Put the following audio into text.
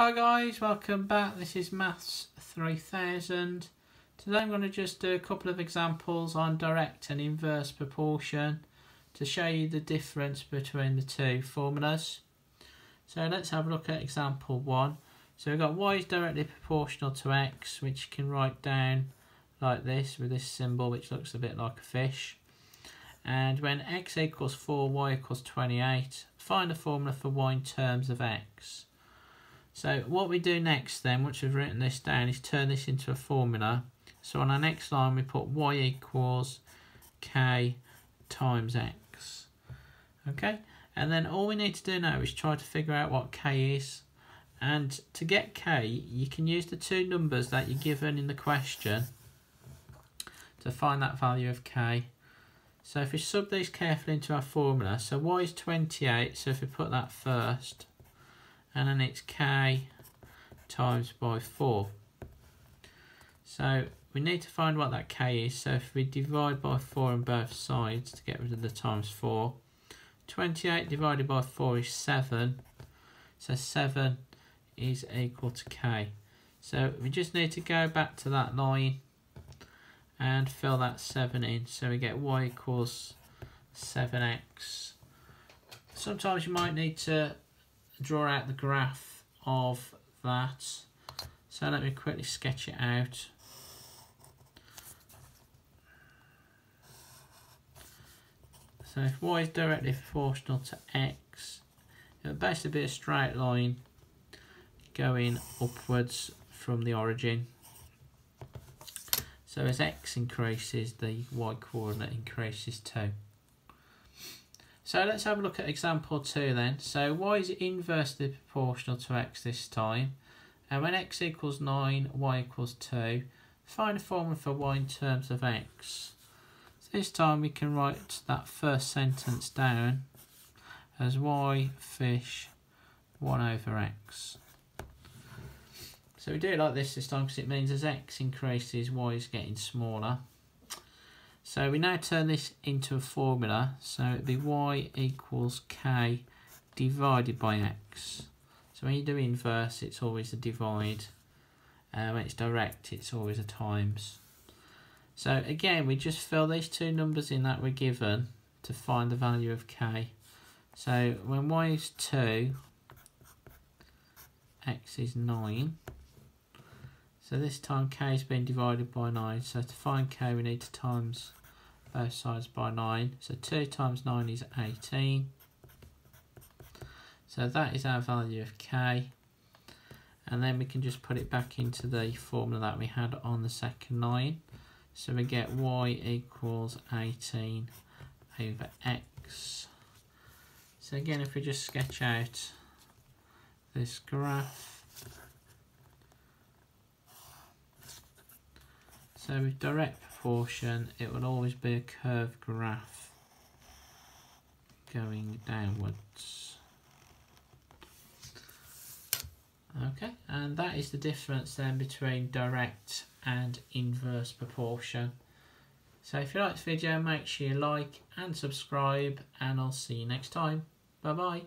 Hi guys, welcome back. This is Maths 3000. Today I'm going to just do a couple of examples on direct and inverse proportion to show you the difference between the two formulas. So let's have a look at example 1. So we've got y is directly proportional to x, which you can write down like this with this symbol which looks a bit like a fish. And when x equals 4, y equals 28, find the formula for y in terms of x. So what we do next then, once we've written this down, is turn this into a formula. So on our next line we put y equals k times x. Okay, and then all we need to do now is try to figure out what k is. And to get k, you can use the two numbers that you're given in the question to find that value of k. So if we sub these carefully into our formula, so y is 28, so if we put that first, and then it's k times by 4. So we need to find what that k is, so if we divide by 4 on both sides to get rid of the times 4, 28 divided by 4 is 7, so 7 is equal to k. So we just need to go back to that line and fill that 7 in, so we get y equals 7x. Sometimes you might need to draw out the graph of that, so let me quickly sketch it out. So if y is directly proportional to x, it would basically be a straight line going upwards from the origin. So as x increases, the y coordinate increases too. So let's have a look at example 2 then. So y is inversely proportional to x this time. And when x equals 9, y equals 2. Find a formula for y in terms of x. So this time we can write that first sentence down as y fish 1 over x. So we do it like this time because it means as x increases, y is getting smaller. So we now turn this into a formula, so it'd be y equals k divided by x. So when you do inverse, it's always a divide, and when it's direct, it's always a times. So again, we just fill these two numbers in that we're given to find the value of k. So when y is 2, x is 9. So this time k has been divided by 9, so to find k we need to times both sides by 9. So 2 times 9 is 18. So that is our value of k. And then we can just put it back into the formula that we had on the second line. So we get y equals 18 over x. So again, if we just sketch out this graph. So with direct proportion, it will always be a curved graph going downwards. Okay, and that is the difference then between direct and inverse proportion. So if you like this video, make sure you like and subscribe, and I'll see you next time. Bye bye.